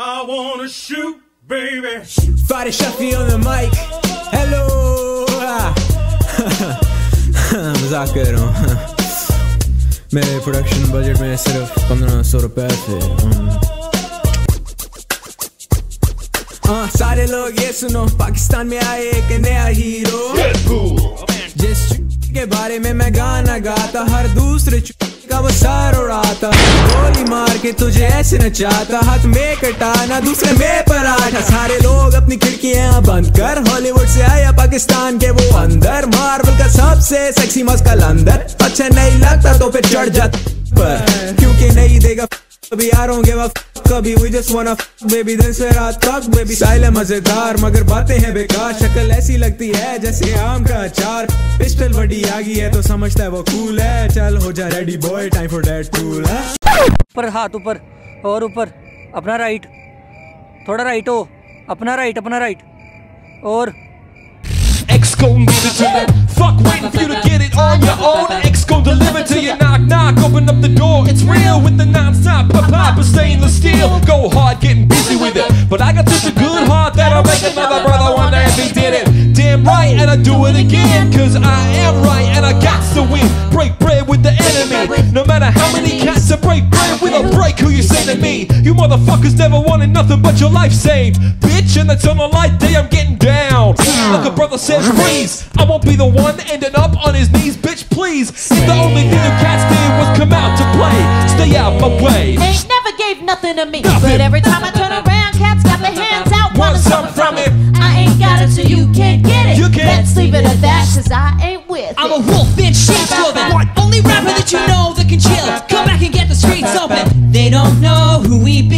I wanna shoot, baby. Farish Shafi on the mic. Hello. मजाक कर रहा हूँ. मेरे प्रोडक्शन बजट में सिर्फ 1500 रुपए थे. सारे लोग ये सुनो, पाकिस्तान में आए एक नया हीरो. जिस के बारे में मैं गाना गाता, हर दूसरे का वो सार उड़ाता. गोली मार के तुझे ऐसे नचाता, हाथ में कटाना दूसरे में पराठा. सारे लोग अपनी खिड़कियां बंद कर, हॉलीवुड से आया पाकिस्तान के वो अंदर. मार्वल का सबसे सेक्सी मस्कल अंदर. अच्छा नहीं लगता तो फिर चढ़ जाता पर, क्योंकि नहीं देगा कभी. I don't give a fuck कभी. We just wanna fuck baby दिन से रात तक baby. स्टाइल है मजेदार मगर बातें हैं बेकार. शक्ल ऐसी लगती है जैसे आम का अचार. पिस्टल बड़ी आगी है तो समझता है वो कूल है. चल हो जा ready boy, time for that cool. ऊपर हाथ ऊपर और ऊपर. अपना राइट, थोड़ा राइट हो. अपना राइट, अपना राइट. और X gon' give it to you. Fuck waiting for you to get it on your own. X gon' deliver to you. Knock knock, open up the door. It's real with the non-stop pop-pop and stainless steel. Go hard, getting busy with it. But I got such a good heart that I'll make another brother wonder if he did it. Damn right, and I do it again, 'cause I am right and I got to win. Break bread with the enemy. No matter how many cats I break bread with, I'll break who you say to me. You motherfuckers never wanted nothing but your life saved, bitch. And that's on a light day I'm getting down. Like a brother says, please, I won't be the one ending up on his knees, bitch, please. If the only thing you cats did was come out to play, stay out my way. They never gave nothing to me, but every time I turn around, cats got their hands out, want something from it. I ain't got it, so you can't get it. You can't. Let's leave it at that, 'cause I ain't with it. I'm a wolf in sheep's clothing. Only rapper that you know that can chill. Come back and get the streets open. They don't know who we be.